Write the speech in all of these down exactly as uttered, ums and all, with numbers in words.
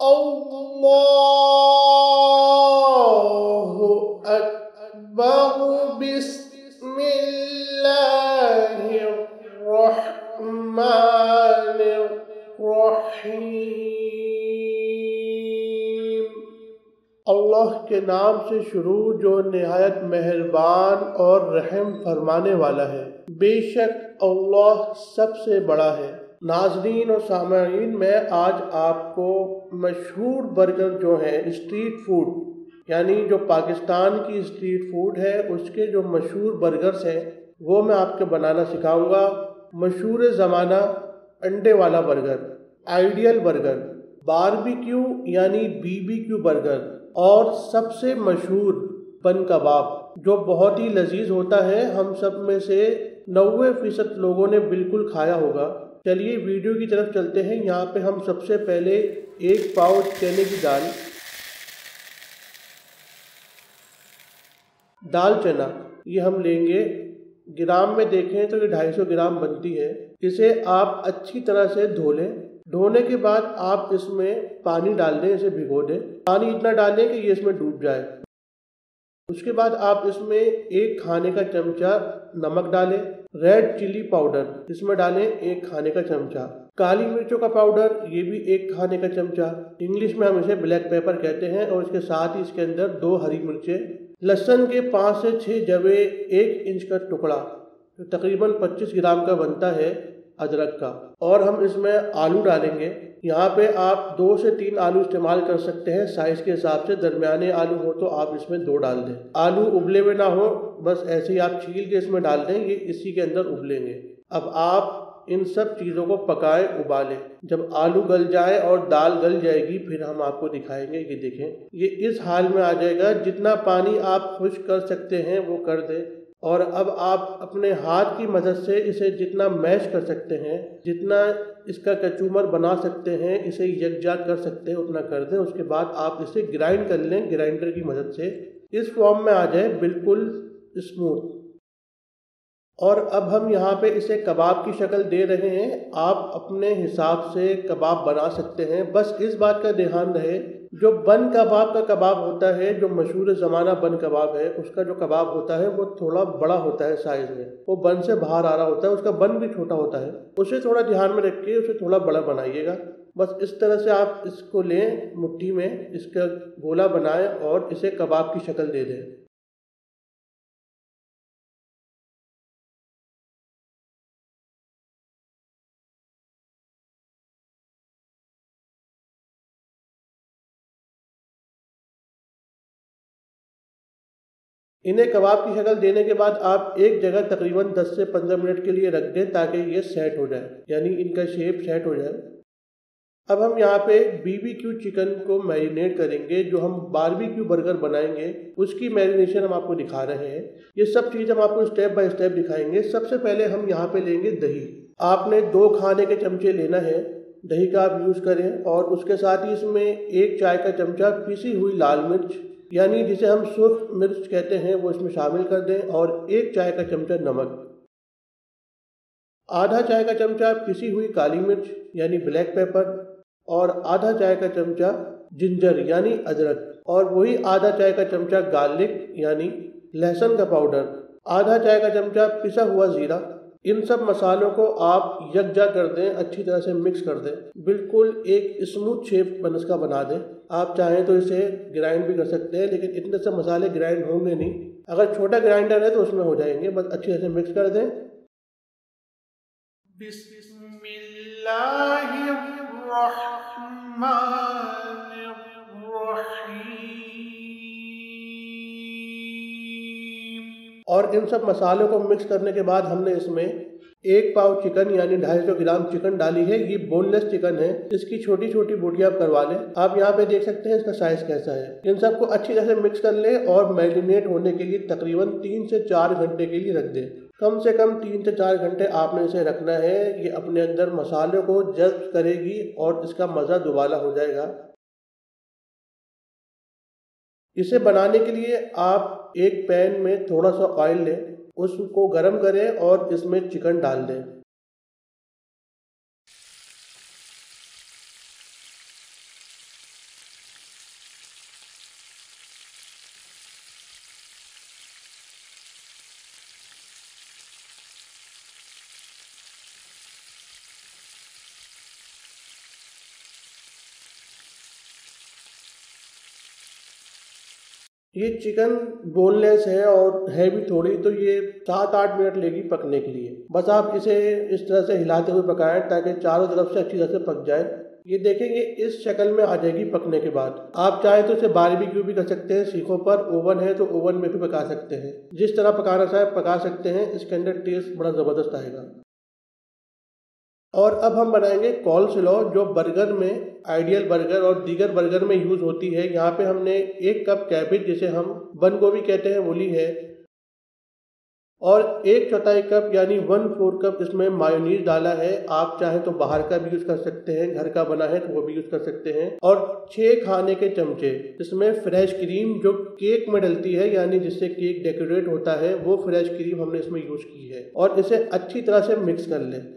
Allahu Akbar, Bismillahirrahmanirrahim। अल्लाह के नाम से शुरू जो नहायत मेहरबान और रहम फरमाने वाला है। बेशक अल्लाह सबसे बड़ा है। नाज़रीन और सामईन, मैं आज आपको मशहूर बर्गर जो है स्ट्रीट फूड, यानी जो पाकिस्तान की स्ट्रीट फूड है उसके जो मशहूर बर्गर्स हैं वो मैं आपको बनाना सिखाऊंगा। मशहूर ज़माना अंडे वाला बर्गर, आइडियल बर्गर, बारबेक्यू यानी बीबीक्यू बर्गर, और सबसे मशहूर बन कबाब जो बहुत ही लजीज होता है। हम सब में से नब्बे फ़ीसद लोगों ने बिल्कुल खाया होगा। चलिए वीडियो की तरफ चलते हैं। यहाँ पे हम सबसे पहले एक पाव चने की दाल, दाल चना ये हम लेंगे। ग्राम में देखें तो ये ढाई सौ ग्राम बनती है। इसे आप अच्छी तरह से धो लें। धोने के बाद आप इसमें पानी डाल दें, इसे भिगो दें। पानी इतना डालें कि ये इसमें डूब जाए। उसके बाद आप इसमें एक खाने का चमचा नमक डालें। रेड चिली पाउडर इसमें डालें एक खाने का चमचा। काली मिर्चों का पाउडर ये भी एक खाने का चमचा, इंग्लिश में हम इसे ब्लैक पेपर कहते हैं। और इसके साथ ही इसके अंदर दो हरी मिर्चें, लहसुन के पाँच से छः जवे एक इंच का टुकड़ा, तो तकरीबन पच्चीस ग्राम का बनता है अदरक का। और हम इसमें आलू डालेंगे। यहाँ पे आप दो से तीन आलू इस्तेमाल कर सकते हैं साइज़ के हिसाब से। दरमियाने आलू हो तो आप इसमें दो डाल दें। आलू उबले हुए ना हो, बस ऐसे ही आप छील के इसमें डाल दें, ये इसी के अंदर उबलेंगे। अब आप इन सब चीज़ों को पकाएं, उबालें। जब आलू गल जाए और दाल गल जाएगी फिर हम आपको दिखाएंगे। ये देखें, ये इस हाल में आ जाएगा। जितना पानी आप खुश कर सकते हैं वो कर दें। और अब आप अपने हाथ की मदद से इसे जितना मैश कर सकते हैं, जितना इसका कचूमर बना सकते हैं, इसे यकजा कर सकते हैं उतना कर दें। उसके बाद आप इसे ग्राइंड कर लें ग्राइंडर की मदद से। इस फॉर्म में आ जाए बिल्कुल स्मूथ। और अब हम यहाँ पे इसे कबाब की शक्ल दे रहे हैं। आप अपने हिसाब से कबाब बना सकते हैं। बस इस बात का ध्यान रहे, जो बन कबाब का कबाब होता है, जो मशहूर ज़माना बन कबाब है, उसका जो कबाब होता है वो थोड़ा बड़ा होता है साइज़ में, वो बन से बाहर आ रहा होता है। उसका बन भी छोटा होता है, उसे थोड़ा ध्यान में रख के उसे थोड़ा बड़ा बनाइएगा। बस इस तरह से आप इसको लें मुट्ठी में, इसका गोला बनाएं और इसे कबाब की शक्ल दे दें। इन्हें कबाब की शक्ल देने के बाद आप एक जगह तकरीबन दस से पंद्रह मिनट के लिए रख दें ताकि ये सेट हो जाए, यानी इनका शेप सेट हो जाए। अब हम यहाँ पे बीबीक्यू चिकन को मैरिनेट करेंगे। जो हम बारबेक्यू बर्गर बनाएंगे उसकी मैरिनेशन हम आपको दिखा रहे हैं। ये सब चीज़ हम आपको स्टेप बाय स्टेप दिखाएंगे। सबसे पहले हम यहाँ पे लेंगे दही। आपने दो खाने के चमचे लेना है दही का, आप यूज़ करें। और उसके साथ ही इसमें एक चाय का चमचा पिसी हुई लाल मिर्च, यानी जिसे हम सुर्ख मिर्च कहते हैं, वो इसमें शामिल कर दें। और एक चाय का चमचा नमक, आधा चाय का चमचा पिसी हुई काली मिर्च यानी ब्लैक पेपर, और आधा चाय का चमचा जिंजर यानी अदरक, और वही आधा चाय का चमचा गार्लिक यानी लहसुन का पाउडर, आधा चाय का चमचा पिसा हुआ ज़ीरा। इन सब मसालों को आप यकजा कर दें, अच्छी तरह से मिक्स कर दें, बिल्कुल एक स्मूथ शेप बन इसका बना दें। आप चाहें तो इसे ग्राइंड भी कर सकते हैं, लेकिन इतने सब मसाले ग्राइंड होंगे नहीं। अगर छोटा ग्राइंडर है तो उसमें हो जाएंगे। बस अच्छी तरह से मिक्स कर दें। और इन सब मसालों को मिक्स करने के बाद हमने इसमें एक पाव चिकन यानी ढाई सौ ग्राम चिकन डाली है। ये बोनलेस चिकन है, इसकी छोटी छोटी बोटियाँ आप करवा लें। आप यहाँ पे देख सकते हैं इसका साइज़ कैसा है। इन सबको अच्छी तरह से मिक्स कर लें और मैरिनेट होने के लिए तकरीबन तीन से चार घंटे के लिए रख दें। कम से कम तीन से चार घंटे आपने इसे रखना है। ये अपने अंदर मसालों को जज्ब करेगी और इसका मज़ा दुबाला हो जाएगा। इसे बनाने के लिए आप एक पैन में थोड़ा सा ऑयल लें, उसको गरम करें और इसमें चिकन डाल दें। ये चिकन बोनलेस है और है भी थोड़ी, तो ये सात आठ मिनट लेगी पकने के लिए। बस आप इसे इस तरह से हिलाते हुए पकाएं ताकि चारों तरफ से अच्छी तरह से पक जाए। ये देखेंगे इस शक्ल में आ जाएगी पकने के बाद। आप चाहे तो इसे बारबेक्यू भी कर सकते हैं सीखों पर, ओवन है तो ओवन में भी पका सकते हैं। जिस तरह पकाना चाहे पका सकते हैं। इसके अंदर टेस्ट बड़ा ज़बरदस्त आएगा। और अब हम बनाएंगे कॉलस्लॉ, जो बर्गर में, आइडियल बर्गर और दीगर बर्गर में यूज़ होती है। यहाँ पे हमने एक कप कैबेज, जिसे हम बंद गोभी कहते हैं, वो ली है, और एक चौथाई कप यानी वन फोर कप इसमें मायोनीज डाला है। आप चाहे तो बाहर का भी यूज़ कर सकते हैं, घर का बना है तो वो भी यूज़ कर सकते हैं। और छः खाने के चमचे इसमें फ्रेश क्रीम जो केक में डलती है, यानी जिससे केक डेकोरेट होता है, वो फ्रेश क्रीम हमने इसमें यूज़ की है। और इसे अच्छी तरह से मिक्स कर लें।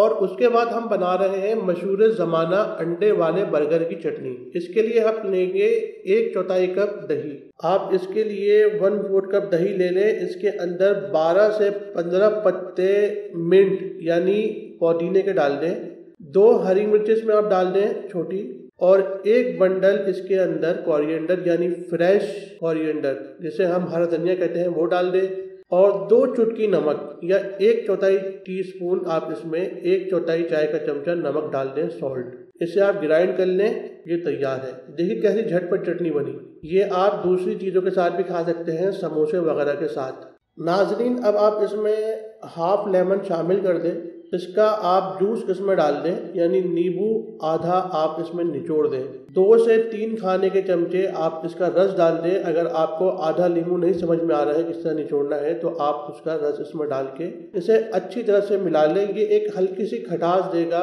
और उसके बाद हम बना रहे हैं मशहूर ज़माना अंडे वाले बर्गर की चटनी। इसके लिए हम लेंगे एक चौथाई कप दही। आप इसके लिए वन फोर्थ कप दही ले लें। इसके अंदर बारह से पंद्रह पत्ते मिंट यानी पुदीने के डाल दें। दो हरी मिर्च इसमें आप डाल दें छोटी, और एक बंडल इसके अंदर कोरिएंडर यानी फ्रेश कोरिएंडर जिसे हम हरा धनिया कहते हैं वो डाल दें, और दो चुटकी नमक या एक चौथाई टीस्पून, आप इसमें एक चौथाई चाय का चमचा नमक डाल दें, सॉल्ट। इसे आप ग्राइंड कर लें। ये तैयार है। देखिए कैसी झटपट चटनी बनी। ये आप दूसरी चीज़ों के साथ भी खा सकते हैं, समोसे वगैरह के साथ। नाजरीन, अब आप इसमें हाफ लेमन शामिल कर दें। इसका आप जूस इसमें डाल दें, यानी नींबू आधा आप इसमें निचोड़ दें। दो से तीन खाने के चमचे आप इसका रस डाल दें। अगर आपको आधा नींबू नहीं समझ में आ रहा है किस तरह निचोड़ना है, तो आप उसका रस इसमें डाल के इसे अच्छी तरह से मिला लें। ये एक हल्की सी खटास देगा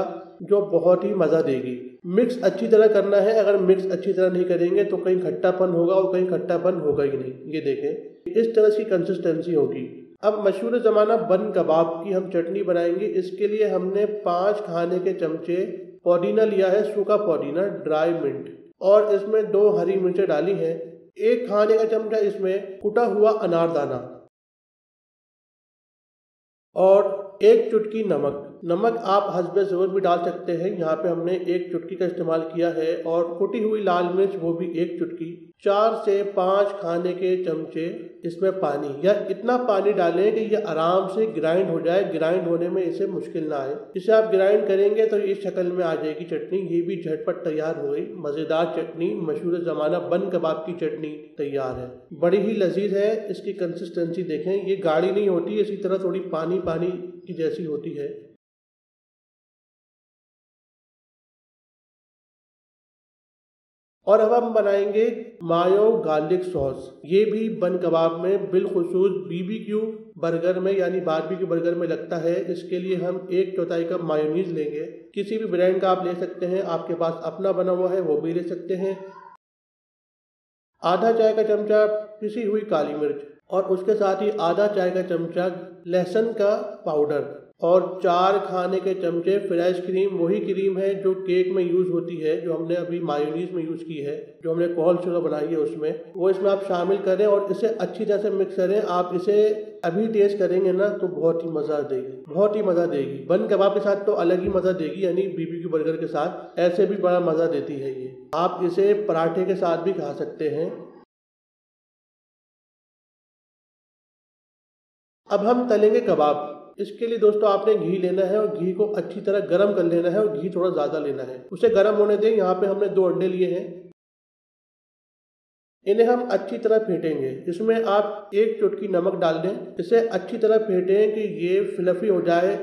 जो बहुत ही मज़ा देगी। मिक्स अच्छी तरह करना है। अगर मिक्स अच्छी तरह नहीं करेंगे तो कहीं खट्टापन होगा और कहीं खट्टापन होगा ही नहीं। ये देखें इस तरह की कंसिस्टेंसी होगी। अब मशहूर ज़माना बन कबाब की हम चटनी बनाएंगे। इसके लिए हमने पाँच खाने के चमचे पुदीना लिया है, सूखा पुदीना, ड्राई मिंट, और इसमें दो हरी मिर्चें डाली हैं। एक खाने का चमचा इसमें कुटा हुआ अनारदाना, और एक चुटकी नमक। नमक आप हस्बे ज़रूरत भी डाल सकते हैं। यहाँ पे हमने एक चुटकी का इस्तेमाल किया है, और कुटी हुई लाल मिर्च वो भी एक चुटकी। चार से पाँच खाने के चमचे इसमें पानी, या इतना पानी डालें कि ये आराम से ग्राइंड हो जाए। ग्राइंड होने में इसे मुश्किल ना आए। इसे आप ग्राइंड करेंगे तो इस शक्ल में आ जाएगी चटनी। ये भी झटपट तैयार हो गई। मज़ेदार चटनी, मशहूर ज़माना बन कबाब की चटनी तैयार है। बड़ी ही लजीज है। इसकी कंसिस्टेंसी देखें, ये गाढ़ी नहीं होती, इसी तरह थोड़ी पानी पानी की जैसी होती है। और अब हम बनाएंगे मायो गार्लिक सॉस। ये भी बन कबाब में, बिलखुसूस बीबीक्यू बर्गर में यानी बारबेक्यू बर्गर में लगता है। इसके लिए हम एक चौथाई कप मायोनीज लेंगे। किसी भी ब्रांड का आप ले सकते हैं, आपके पास अपना बना हुआ है वो भी ले सकते हैं। आधा चाय का चमचा पिसी हुई काली मिर्च, और उसके साथ ही आधा चाय का चमचा लहसुन का पाउडर, और चार खाने के चमचे फ्रेश क्रीम। वही क्रीम है जो केक में यूज़ होती है, जो हमने अभी मायोनीज में यूज़ की है, जो हमने कॉलस्लॉ बनाई है उसमें, वो इसमें आप शामिल करें और इसे अच्छी तरह से मिक्स करें। आप इसे अभी टेस्ट करेंगे ना तो बहुत ही मज़ा देगी, बहुत ही मज़ा देगी। बन कबाब के साथ तो अलग ही मज़ा देगी, यानी बीबीक्यू बर्गर के साथ ऐसे भी बड़ा मज़ा देती है ये। आप इसे पराठे के साथ भी खा सकते हैं। अब हम तलेंगे कबाब। इसके लिए दोस्तों आपने घी लेना है, और घी को अच्छी तरह गर्म कर लेना है, और घी थोड़ा ज़्यादा लेना है। उसे गर्म होने दें। यहाँ पे हमने दो अंडे लिए हैं, इन्हें हम अच्छी तरह फेंटेंगे। इसमें आप एक चुटकी नमक डाल दें। इसे अच्छी तरह फेंटें कि ये फ्लफी हो जाए।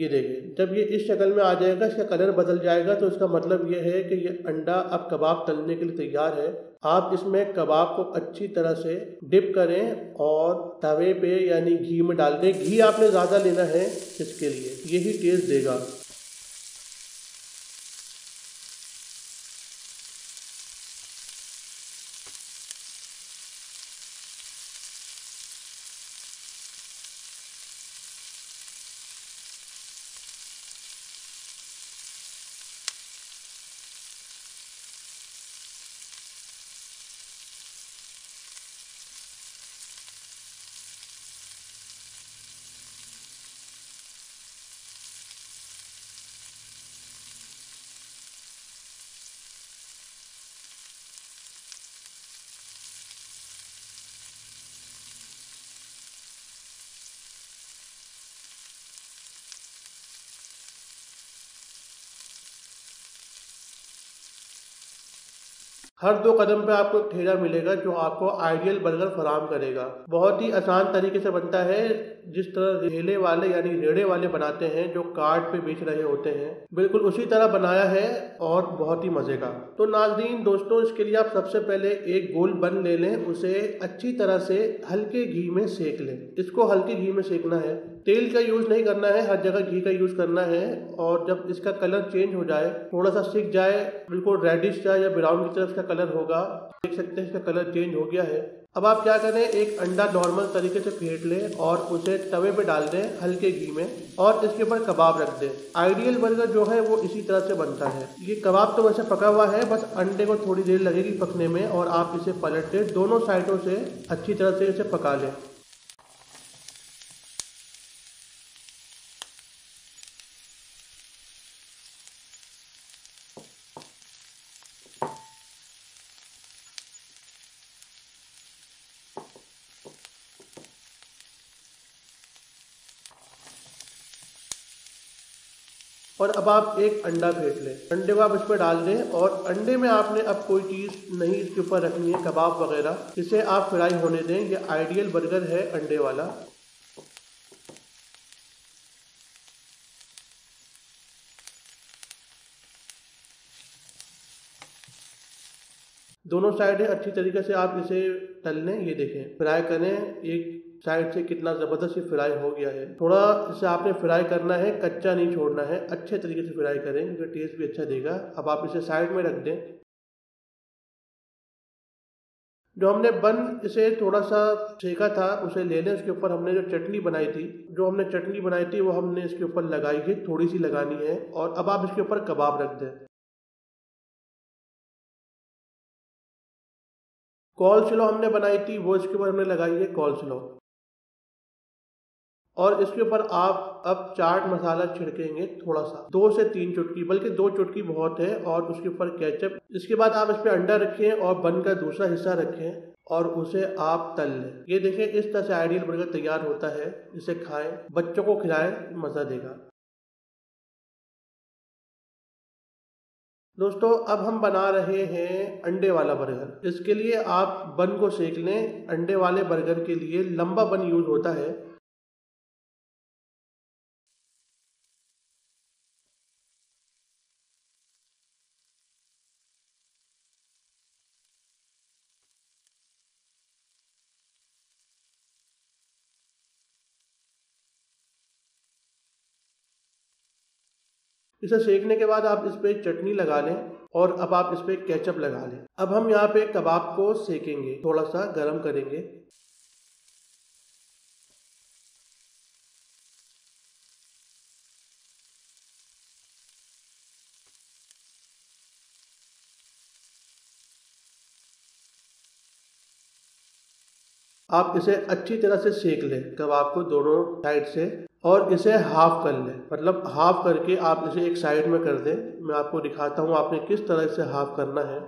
ये देखिए जब ये इस शक्ल में आ जाएगा, इसका कलर बदल जाएगा, तो इसका मतलब ये है कि ये अंडा अब कबाब तलने के लिए तैयार है। आप इसमें कबाब को अच्छी तरह से डिप करें और तवे पे यानी घी में डाल दें। घी आपने ज़्यादा लेना है इसके लिए, यही टेस्ट देगा। हर दो कदम पे आपको एक ठेला मिलेगा जो आपको आइडियल बर्गर फराम करेगा। बहुत ही आसान तरीके से बनता है, जिस तरह ठेले वाले यानी रेड़े वाले बनाते हैं जो कार्ट पे बेच रहे होते हैं, बिल्कुल उसी तरह बनाया है और बहुत ही मजे का। तो नाज़रीन दोस्तों, इसके लिए आप सबसे पहले एक गोल बन ले लें, उसे अच्छी तरह से हल्के घी में सेक लें। इसको हल्के घी में सेकना है, तेल का यूज़ नहीं करना है, हर जगह घी का यूज़ करना है। और जब इसका कलर चेंज हो जाए, थोड़ा सा सिक जाए, बिल्कुल रेडिश जाए या ब्राउन की तरफ कलर होगा, देख सकते हैं इसका कलर चेंज हो गया है। अब आप क्या करें, एक अंडा नॉर्मल तरीके से फेंट लें और उसे तवे पे डाल दें हल्के घी में और इसके ऊपर कबाब रख दें। आइडियल बर्गर जो है वो इसी तरह से बनता है। ये कबाब तो वैसे पका हुआ है, बस अंडे को थोड़ी देर लगेगी पकने में और आप इसे पलट दें, दोनों साइडों से अच्छी तरह से इसे पका लें। और अब आप एक अंडा फेंट लें, अंडे को आप इस पर डाल दें और अंडे में आपने अब कोई चीज़ नहीं इसके ऊपर रखनी है, कबाब वगैरह, इसे आप फ्राई होने दें। ये आइडियल बर्गर है अंडे वाला। दोनों साइडें अच्छी तरीके से आप इसे तल लें। ये देखें, फ्राई करें, एक साइड से कितना ज़बरदस्त ये फ्राई हो गया है। थोड़ा इसे आपने फ्राई करना है, कच्चा नहीं छोड़ना है, अच्छे तरीके से फ्राई करें क्योंकि टेस्ट भी अच्छा देगा। अब आप इसे साइड में रख दें। जो हमने बन इसे थोड़ा सा सेका था उसे ले लें, उसके ऊपर हमने जो चटनी बनाई थी जो हमने चटनी बनाई थी वो हमने इसके ऊपर लगाई है, थोड़ी सी लगानी है। और अब आप इसके ऊपर कबाब रख दें। कॉल स्लो हमने बनाई थी वो इसके ऊपर हमने लगाई है, कॉल स्लो। और इसके ऊपर आप अब चाट मसाला छिड़केंगे, थोड़ा सा, दो से तीन चुटकी, बल्कि दो चुटकी बहुत है। और उसके ऊपर केचप। इसके बाद आप इस पर अंडा रखें और बन का दूसरा हिस्सा रखें और उसे आप तल लें। ये देखें, इस तरह से आइडियल बर्गर तैयार होता है। इसे खाएं, बच्चों को खिलाएं, मज़ा देगा। दोस्तों, अब हम बना रहे हैं अंडे वाला बर्गर। इसके लिए आप बन को सेक लें। अंडे वाले बर्गर के लिए लंबा बन यूज़ होता है। इसे सेकने के बाद आप इस पर चटनी लगा लें और अब आप इस पर केचप लगा लें। अब हम यहाँ पे कबाब को सेकेंगे, थोड़ा सा गरम करेंगे। आप इसे अच्छी तरह से सेक लें कबाब को दोनों साइड से और इसे हाफ कर लें, मतलब हाफ करके आप इसे एक साइड में कर दें। मैं आपको दिखाता हूँ आपने किस तरह से हाफ करना है।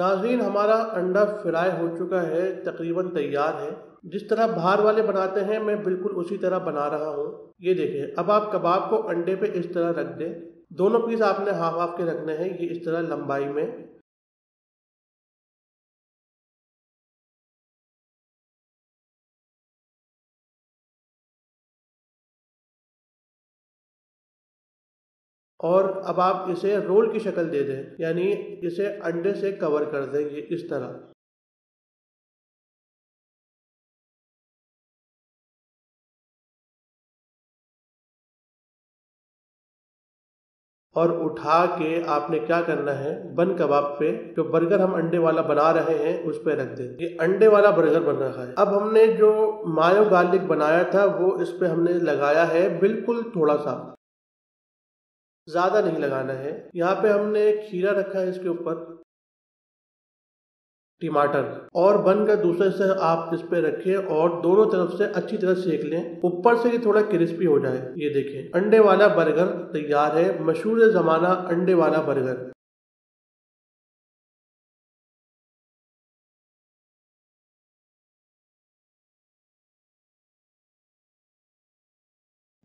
नाज़रीन, हमारा अंडा फ्राई हो चुका है, तकरीबन तैयार है। जिस तरह बाहर वाले बनाते हैं मैं बिल्कुल उसी तरह बना रहा हूँ। ये देखिए, अब आप कबाब को अंडे पे इस तरह रख दें। दोनों पीस आपने हाफ हाफ के रखने हैं, ये इस तरह लंबाई में। और अब आप इसे रोल की शक्ल दे दें, यानी इसे अंडे से कवर कर दें। ये इस तरह और उठा के आपने क्या करना है, बन कबाब पे जो बर्गर हम अंडे वाला बना रहे हैं उस पे रख दें। ये अंडे वाला बर्गर बन रहा है। अब हमने जो मायो गार्लिक बनाया था वो इस पे हमने लगाया है, बिल्कुल थोड़ा सा, ज़्यादा नहीं लगाना है। यहाँ पे हमने खीरा रखा है इसके ऊपर। टमाटर और बन का दूसरे से आप इस पे रखिए और दोनों तरफ से अच्छी तरह सेक लें, ऊपर से कि थोड़ा क्रिस्पी हो जाए। ये देखें अंडे वाला बर्गर तैयार है, मशहूर जमाना अंडे वाला बर्गर।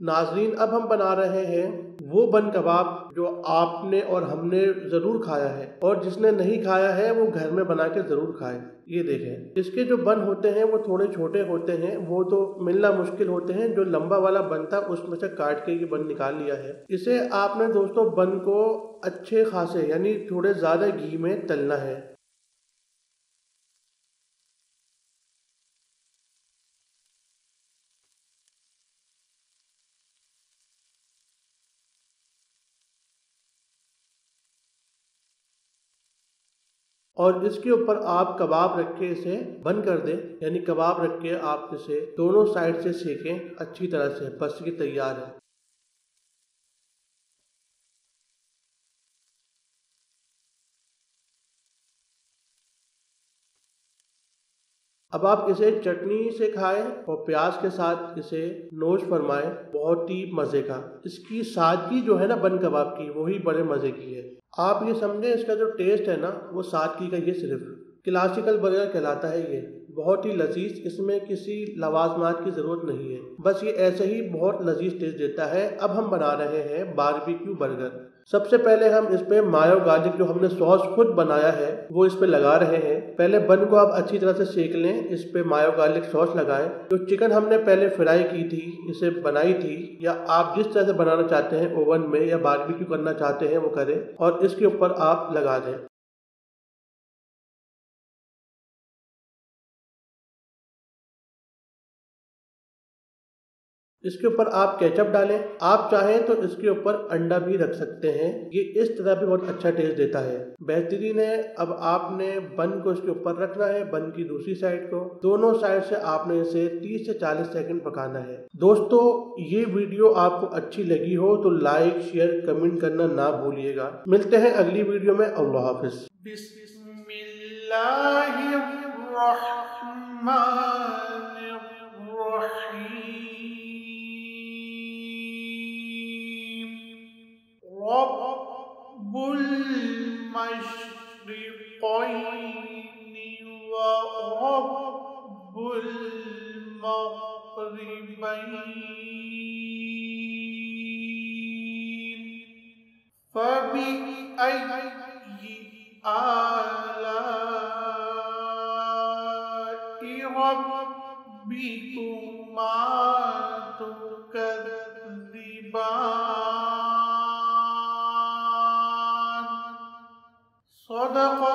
नाजरीन अब हम बना रहे हैं वो बन कबाब जो आपने और हमने ज़रूर खाया है, और जिसने नहीं खाया है वो घर में बना के ज़रूर खाए। ये देखें इसके जो बन होते हैं वो थोड़े छोटे होते हैं, वो तो मिलना मुश्किल होते हैं। जो लंबा वाला बन था उसमें से काट के ये बन निकाल लिया है। इसे आपने दोस्तों बन को अच्छे खासे यानी थोड़े ज़्यादा घी में तलना है। और इसके ऊपर आप कबाब रख के इसे बंद कर दें, यानी कबाब रख के आप इसे दोनों साइड से सेकें अच्छी तरह से, बस ये तैयार है। अब आप इसे चटनी से खाएं और प्याज के साथ इसे नोश फरमाएं, बहुत ही मज़े का। इसकी सादगी जो है ना बन कबाब की, वही बड़े मज़े की है। आप ये समझें इसका जो टेस्ट है ना वो सादगी का, ये सिर्फ क्लासिकल बर्गर कहलाता है। ये बहुत ही लजीज, इसमें किसी लवाजमात की ज़रूरत नहीं है, बस ये ऐसे ही बहुत लजीज टेस्ट देता है। अब हम बना रहे हैं बारबेक्यू बर्गर। सबसे पहले हम इस पर मायो गार्लिक जो हमने सॉस खुद बनाया है वो इस पर लगा रहे हैं। पहले बन को आप अच्छी तरह से सेक लें, इस पर मायो गार्लिक सॉस लगाएं। जो चिकन हमने पहले फ्राई की थी, इसे बनाई थी, या आप जिस तरह से बनाना चाहते हैं ओवन में या बारबेक्यू करना चाहते हैं वो करें, और इसके ऊपर आप लगा दें। इसके ऊपर आप केचप डालें, आप चाहें तो इसके ऊपर अंडा भी रख सकते हैं। ये इस तरह भी बहुत अच्छा टेस्ट देता है, बेहतरीन है। अब आपने बन को इसके ऊपर रखना है, बन की दूसरी साइड को, दोनों साइड से आपने इसे तीस से चालीस सेकंड पकाना है। दोस्तों ये वीडियो आपको अच्छी लगी हो तो लाइक शेयर कमेंट करना ना भूलिएगा। मिलते हैं अगली वीडियो में। अल्लाह हाफिज़। बिस्मिल्लाहिर्रहमानिर्रहीम। رب المشرقين ورب المغربين فبأي آلاء ربكما تكذبان. صدق